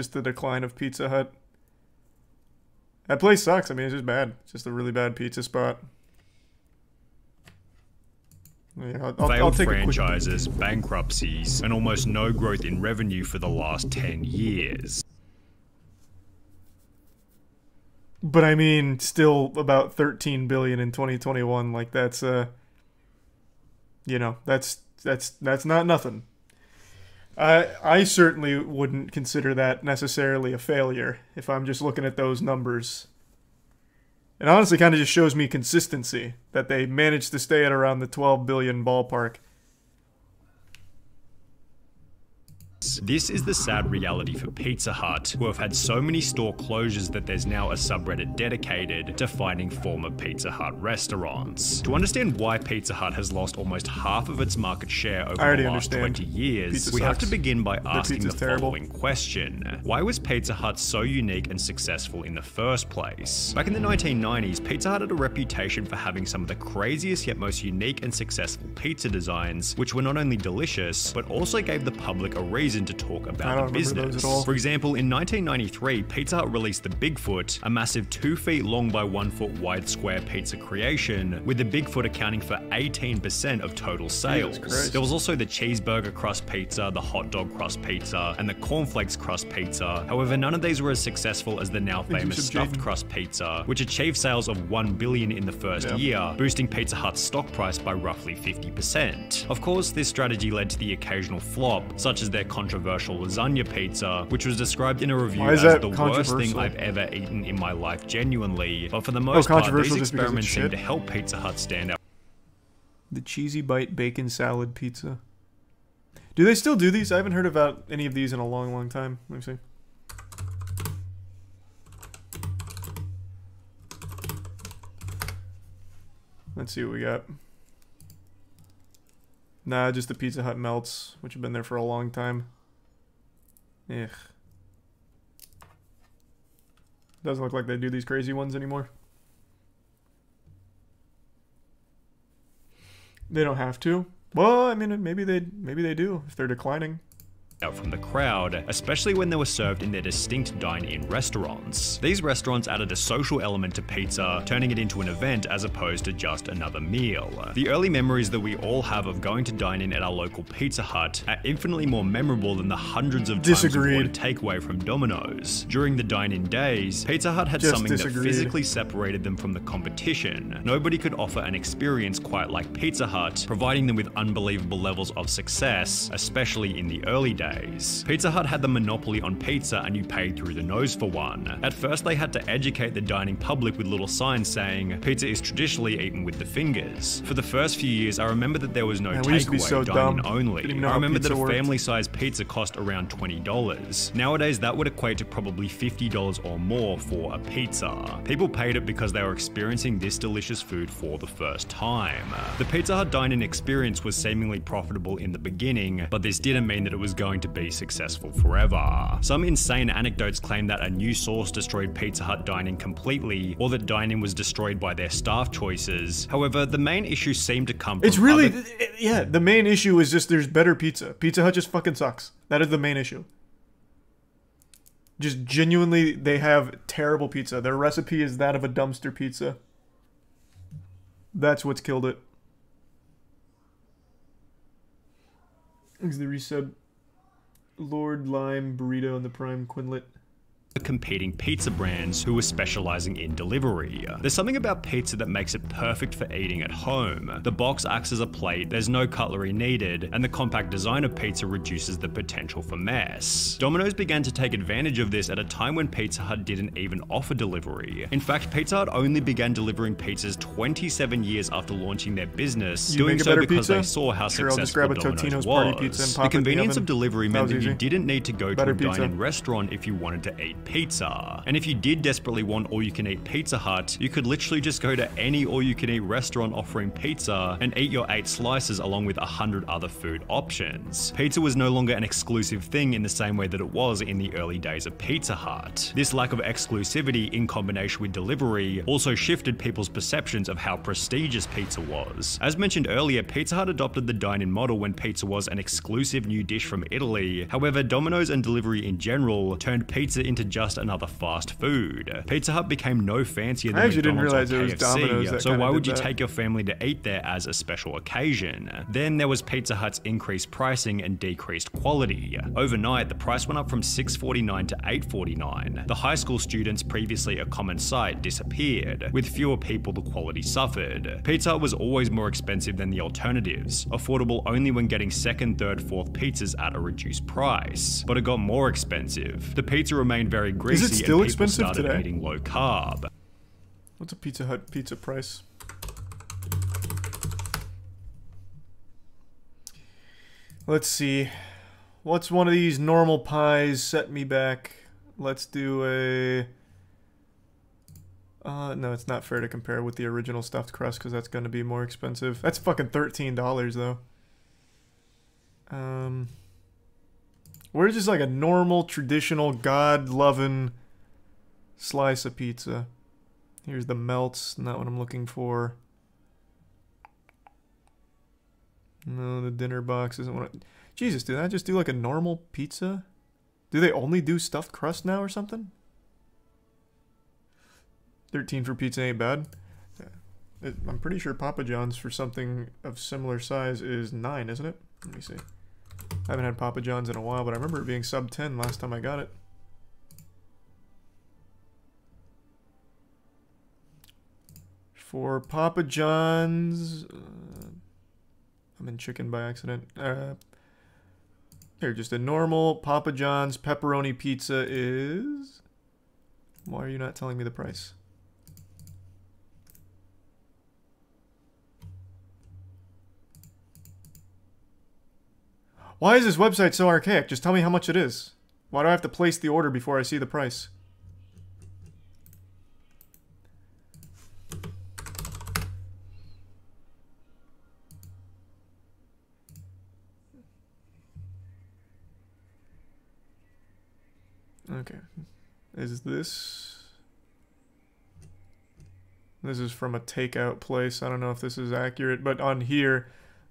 just the decline of Pizza Hut. That place sucks. I mean, it's just bad. It's just a really bad pizza spot. Yeah, Failed franchises, bankruptcies, and almost no growth in revenue for the last 10 years. But I mean, still about 13 billion in 2021. Like that's, you know, that's not nothing. I certainly wouldn't consider that necessarily a failure if I'm just looking at those numbers. It honestly kind of just shows me consistency that they managed to stay at around the 12 billion ballpark. This is the sad reality for Pizza Hut, who have had so many store closures that there's now a subreddit dedicated to finding former Pizza Hut restaurants. To understand why Pizza Hut has lost almost half of its market share over the last 20 years, we have to begin by asking the following question. Why was Pizza Hut so unique and successful in the first place? Back in the 1990s, Pizza Hut had a reputation for having some of the craziest yet most unique and successful pizza designs, which were not only delicious, but also gave the public a reason to talk about the business. For example, in 1993, Pizza Hut released the Bigfoot, a massive 2 feet long by 1 foot wide square pizza creation, with the Bigfoot accounting for 18% of total sales. There was also the cheeseburger crust pizza, the hot dog crust pizza, and the cornflakes crust pizza. However, none of these were as successful as the now famous stuffed crust pizza, which achieved sales of 1 billion in the first year, boosting Pizza Hut's stock price by roughly 50%. Of course, this strategy led to the occasional flop, such as their controversial lasagna pizza, which was described in a review as the worst thing I've ever eaten in my life genuinely, but for the most part, these experiments seem to help Pizza Hut stand out. The Cheesy Bite Bacon Salad Pizza. Do they still do these? I haven't heard about any of these in a long, long time. Let me see. Let's see what we got. Nah, just the Pizza Hut melts, which have been there for a long time. Ugh. Doesn't look like they do these crazy ones anymore. They don't have to. Well, I mean, maybe they do if they're declining. Out from the crowd, especially when they were served in their distinct dine-in restaurants. These restaurants added a social element to pizza, turning it into an event as opposed to just another meal. The early memories that we all have of going to dine-in at our local Pizza Hut are infinitely more memorable than the hundreds of times we ordered takeaway from Domino's. During the dine-in days, Pizza Hut had something that physically separated them from the competition. Nobody could offer an experience quite like Pizza Hut, providing them with unbelievable levels of success, especially in the early days. Pizza Hut had the monopoly on pizza and you paid through the nose for one. At first they had to educate the dining public with little signs saying, pizza is traditionally eaten with the fingers. For the first few years I remember that there was no takeaway, dining only. I remember that a family sized pizza cost around $20. Nowadays that would equate to probably $50 or more for a pizza. People paid it because they were experiencing this delicious food for the first time. The Pizza Hut dine-in experience was seemingly profitable in the beginning, but this didn't mean that it was going to be successful forever. Some insane anecdotes claim that a new sauce destroyed Pizza Hut dining completely, or that dining was destroyed by their staff choices. However, the main issue seemed to come from the main issue is just there's better pizza. Pizza Hut just fucking sucks. That is the main issue. Just genuinely, they have terrible pizza. Their recipe is that of a dumpster pizza. That's what's killed it. Is the resub Lord Lime Burrito and the Prime Quinlet. Competing pizza brands who were specializing in delivery. There's something about pizza that makes it perfect for eating at home. The box acts as a plate, there's no cutlery needed, and the compact design of pizza reduces the potential for mess. Domino's began to take advantage of this at a time when Pizza Hut didn't even offer delivery. In fact, Pizza Hut only began delivering pizzas 27 years after launching their business, doing so because they saw how successful Domino's was. The convenience of delivery meant that you didn't need to go to a dine-in restaurant if you wanted to eat pizza. And if you did desperately want all-you-can-eat Pizza Hut, you could literally just go to any all-you-can-eat restaurant offering pizza and eat your 8 slices along with 100 other food options. Pizza was no longer an exclusive thing in the same way that it was in the early days of Pizza Hut. This lack of exclusivity in combination with delivery also shifted people's perceptions of how prestigious pizza was. As mentioned earlier, Pizza Hut adopted the dine-in model when pizza was an exclusive new dish from Italy. However, Domino's and delivery in general turned pizza into just another fast food. Pizza Hut became no fancier than McDonald's or KFC, so why would you take your family to eat there as a special occasion? Then there was Pizza Hut's increased pricing and decreased quality. Overnight, the price went up from $6.49 to $8.49. The high school students, previously a common sight, disappeared. With fewer people, the quality suffered. Pizza Hut was always more expensive than the alternatives, affordable only when getting second, third, fourth pizzas at a reduced price. But it got more expensive. The pizza remained very greasy and people started eating low carb. What's a Pizza Hut pizza price? Let's see. What's one of these normal pies set me back? Let's do a... no, it's not fair to compare with the original stuffed crust because that's going to be more expensive. That's fucking $13 though. Where's just like a normal, traditional, God-loving slice of pizza? Here's the melts, not what I'm looking for. No, the dinner box isn't what I... Jesus, did I just do like a normal pizza? Do they only do stuffed crust now or something? 13 for pizza ain't bad. Yeah. I'm pretty sure Papa John's for something of similar size is 9, isn't it? Let me see. I haven't had Papa John's in a while, but I remember it being sub 10 last time I got it. For Papa John's... I'm in chicken by accident. Here, just a normal Papa John's pepperoni pizza is... Why are you not telling me the price? Why is this website so archaic? Just tell me how much it is. Why do I have to place the order before I see the price? Okay. Is this... This is from a takeout place. I don't know if this is accurate, but on here,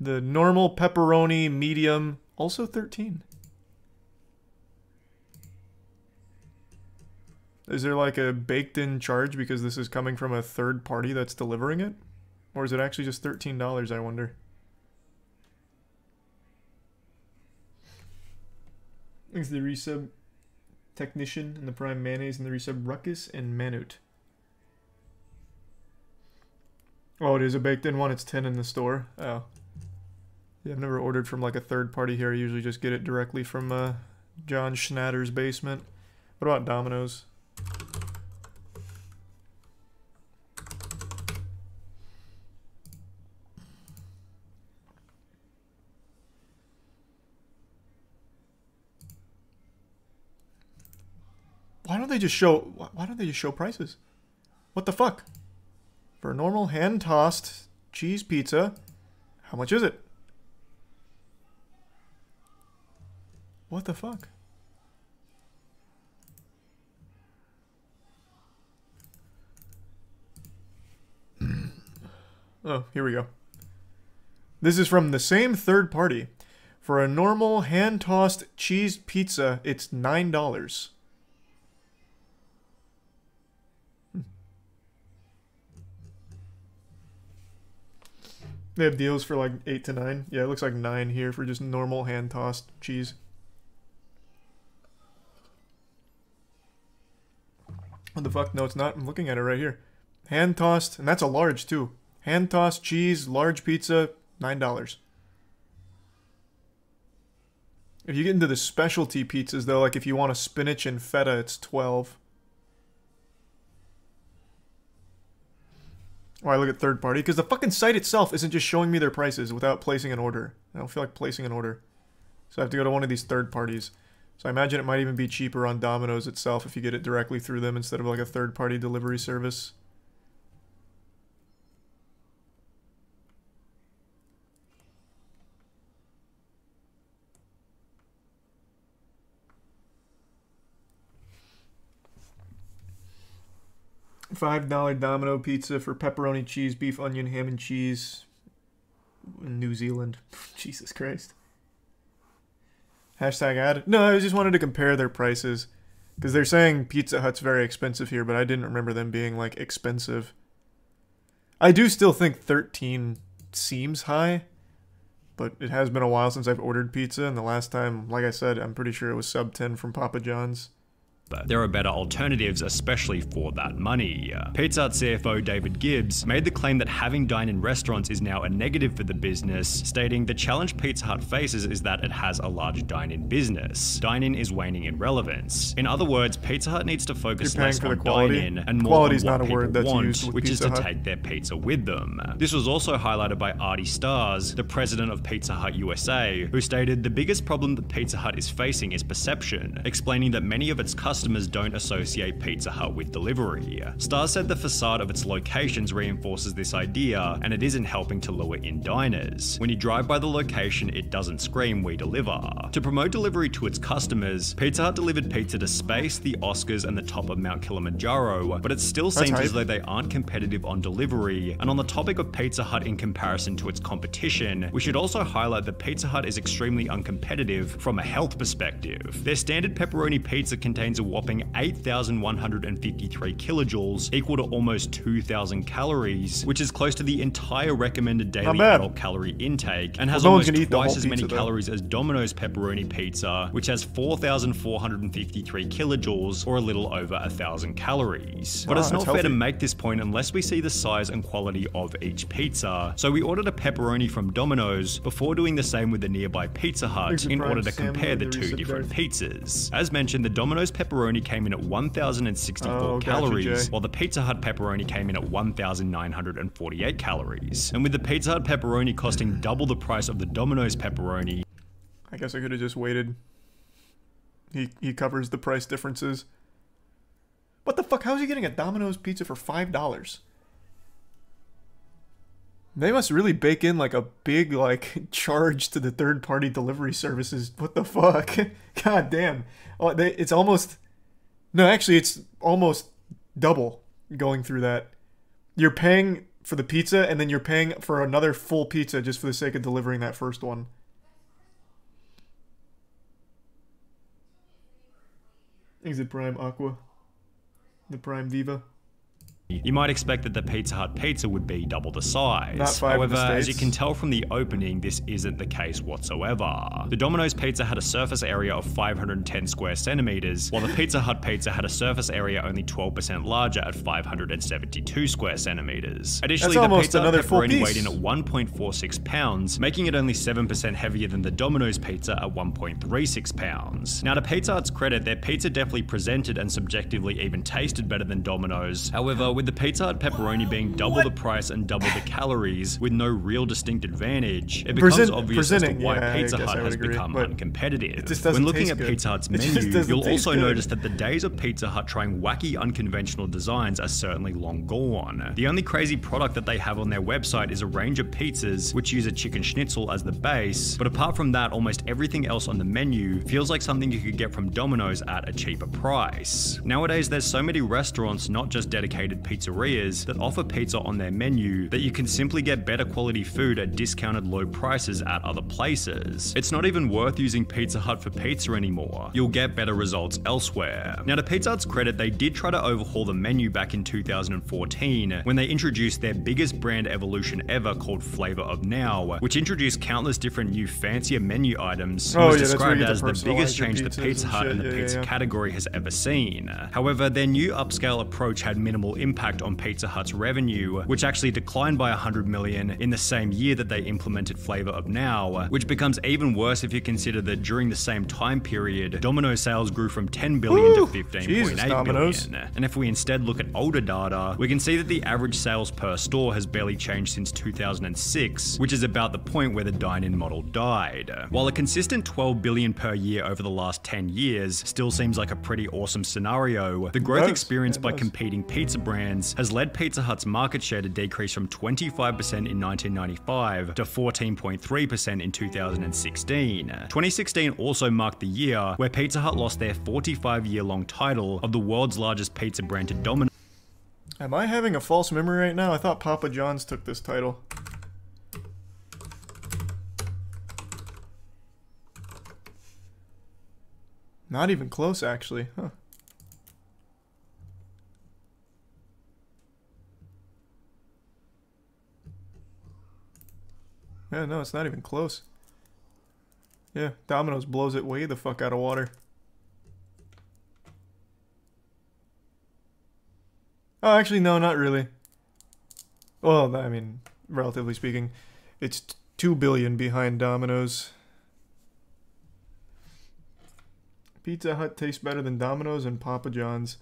the normal pepperoni medium... Also 13. Is there like a baked-in charge because this is coming from a third party that's delivering it? Or is it actually just $13, I wonder? Is the resub technician and the prime mayonnaise and the resub ruckus and manute? Oh, it is a baked-in one. It's 10 in the store. Oh. Yeah, I've never ordered from like a third party here. I usually just get it directly from John Schnatter's basement. What about Domino's? Why don't they just show prices? What the fuck? For a normal hand-tossed cheese pizza, how much is it? What the fuck? Oh, here we go. This is from the same third party. For a normal hand-tossed cheese pizza, it's $9. They have deals for like 8 to 9. Yeah, it looks like 9 here for just normal hand-tossed cheese. What the fuck? No, it's not. I'm looking at it right here. Hand-tossed, and that's a large, too. Hand-tossed cheese, large pizza, $9. If you get into the specialty pizzas, though, like if you want a spinach and feta, it's $12. Why look at third party? Because the fucking site itself isn't just showing me their prices without placing an order. I don't feel like placing an order. So I have to go to one of these third parties. So I imagine it might even be cheaper on Domino's itself if you get it directly through them instead of like a third-party delivery service. $5 Domino pizza for pepperoni, cheese, beef, onion, ham, and cheese in New Zealand. Jesus Christ. Hashtag ad. No, I just wanted to compare their prices. Because they're saying Pizza Hut's very expensive here, but I didn't remember them being, like, expensive. I do still think 13 seems high. But it has been a while since I've ordered pizza, and the last time, like I said, I'm pretty sure it was sub 10 from Papa John's. But there are better alternatives, especially for that money. Pizza Hut CFO David Gibbs made the claim that having dined in restaurants is now a negative for the business, stating the challenge Pizza Hut faces is that it has a large dine-in business. Dine-in is waning in relevance. In other words, Pizza Hut needs to focus less on dine-in and more on what people want, which is to take their pizza with them. This was also highlighted by Artie Stars, the president of Pizza Hut USA, who stated the biggest problem that Pizza Hut is facing is perception, explaining that many of its customers don't associate Pizza Hut with delivery. Stars said the facade of its locations reinforces this idea, and it isn't helping to lure in diners. When you drive by the location, it doesn't scream, "We deliver." To promote delivery to its customers, Pizza Hut delivered pizza to space, the Oscars, and the top of Mount Kilimanjaro, but it still seems as though they aren't competitive on delivery. And on the topic of Pizza Hut in comparison to its competition, we should also highlight that Pizza Hut is extremely uncompetitive from a health perspective. Their standard pepperoni pizza contains a whopping 8,153 kilojoules, equal to almost 2,000 calories, which is close to the entire recommended daily adult calorie intake, and has almost twice as many calories as Domino's pepperoni pizza, which has 4,453 kilojoules, or a little over 1,000 calories. But it's not fair to make this point unless we see the size and quality of each pizza. So we ordered a pepperoni from Domino's before doing the same with the nearby Pizza Hut in order to compare the two different pizzas. As mentioned, the Domino's pepperoni came in at 1,064 calories, while the Pizza Hut pepperoni came in at 1,948 calories. And with the Pizza Hut pepperoni costing double the price of the Domino's pepperoni... I guess I could have just waited. He covers the price differences. What the fuck? How is he getting a Domino's pizza for $5? They must really bake in, like, a big, like, charge to the third-party delivery services. What the fuck? God damn. Oh, it's almost... No, actually, it's almost double going through that. You're paying for the pizza, and then you're paying for another full pizza just for the sake of delivering that first one. Is it Prime Aqua? The Prime Viva? You might expect that the Pizza Hut pizza would be double the size. However, as you can tell from the opening, this isn't the case whatsoever. The Domino's pizza had a surface area of 510 square centimeters, while the Pizza Hut pizza had a surface area only 12% larger at 572 square centimeters. Additionally, the Pizza Hut pepperoni weighed in at 1.46 pounds, making it only 7% heavier than the Domino's pizza at 1.36 pounds. Now, to Pizza Hut's credit, their pizza definitely presented and subjectively even tasted better than Domino's. However, with the Pizza Hut pepperoni being double the price and double the calories with no real distinct advantage, it becomes obvious as to why Pizza Hut has become uncompetitive. When looking at Pizza Hut's menu, you'll also notice that the days of Pizza Hut trying wacky, unconventional designs are certainly long gone. The only crazy product that they have on their website is a range of pizzas which use a chicken schnitzel as the base, but apart from that, almost everything else on the menu feels like something you could get from Domino's at a cheaper price. Nowadays, there's so many restaurants, not just dedicated pizzerias, that offer pizza on their menu that you can simply get better quality food at discounted low prices at other places. It's not even worth using Pizza Hut for pizza anymore. You'll get better results elsewhere. Now, to Pizza Hut's credit, they did try to overhaul the menu back in 2014 when they introduced their biggest brand evolution ever called Flavor of Now, which introduced countlous different new fancier menu items and was described as the biggest change that Pizza Hut and the pizza category has ever seen. However, their new upscale approach had minimal impact impact on Pizza Hut's revenue, which actually declined by $100 million in the same year that they implemented Flavor of Now, which becomes even worse if you consider that during the same time period, Domino's sales grew from $10 billion to $15.8 billion. And if we instead look at older data, we can see that the average sales per store has barely changed since 2006, which is about the point where the dine-in model died. While a consistent $12 billion per year over the last 10 years still seems like a pretty awesome scenario, the growth experienced by competing pizza brands has led Pizza Hut's market share to decrease from 25% in 1995 to 14.3% in 2016. 2016 also marked the year where Pizza Hut lost their 45-year-long title of the world's largest pizza brand to Domino's. Am I having a false memory right now? I thought Papa John's took this title. Not even close, actually, huh? Yeah, no, it's not even close. Yeah, Domino's blows it way the fuck out of water. Oh, actually, no, not really. Well, I mean, relatively speaking, it's $2 billion behind Domino's. Pizza Hut tastes better than Domino's and Papa John's.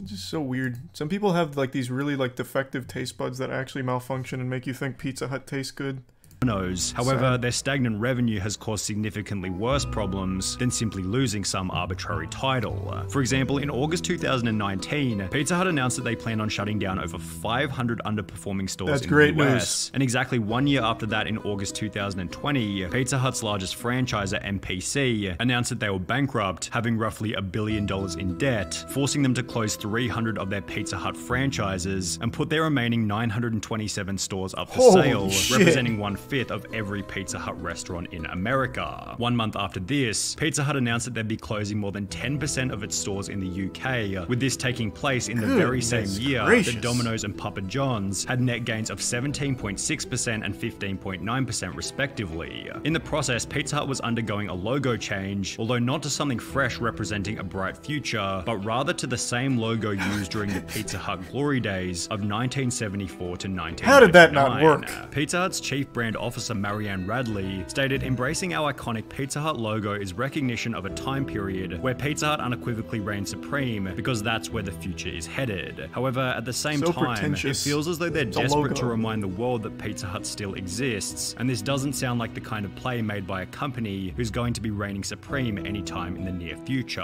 It's just so weird. Some people have like these really like defective taste buds that actually malfunction and make you think Pizza Hut tastes good. However, their stagnant revenue has caused significantly worse problems than simply losing some arbitrary title. For example, in August 2019, Pizza Hut announced that they planned on shutting down over 500 underperforming stores in the US. That's great news. And exactly 1 year after that, in August 2020, Pizza Hut's largest franchisor, MPC, announced that they were bankrupt, having roughly $1 billion in debt, forcing them to close 300 of their Pizza Hut franchises and put their remaining 927 stores up for sale, representing one-fifth of every Pizza Hut restaurant in America. 1 month after this, Pizza Hut announced that they'd be closing more than 10% of its stores in the UK, with this taking place in the very same year that Domino's and Papa John's had net gains of 17.6% and 15.9% respectively. In the process, Pizza Hut was undergoing a logo change, although not to something fresh representing a bright future, but rather to the same logo used during the Pizza Hut glory days of 1974 to 1999. How did that not work? Pizza Hut's chief brand officer Marianne Radley stated, "Embracing our iconic Pizza Hut logo is recognition of a time period where Pizza Hut unequivocally reigns supreme, because that's where the future is headed. However, at the same time, it feels as though they're desperate to remind the world that Pizza Hut still exists, and this doesn't sound like the kind of play made by a company who's going to be reigning supreme anytime in the near future."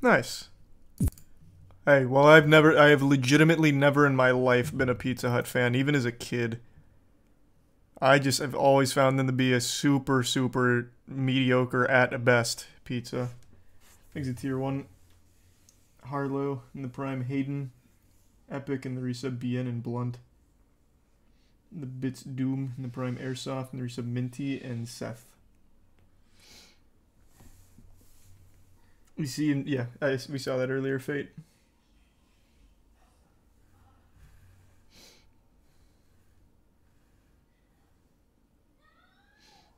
Nice. Hey, well, I have legitimately never in my life been a Pizza Hut fan, even as a kid. I've always found them to be a super, super mediocre at best pizza. Things at tier 1. Harlow in the prime, Hayden, Epic in the resub, Bien and Blunt. In the Bits, Doom in the prime, Airsoft in the resub, Minty and Seth. We see, yeah, we saw that earlier, Fate.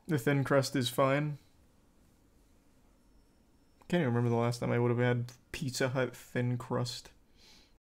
The thin crust is fine. Can't even remember the last time I would have had Pizza Hut thin crust.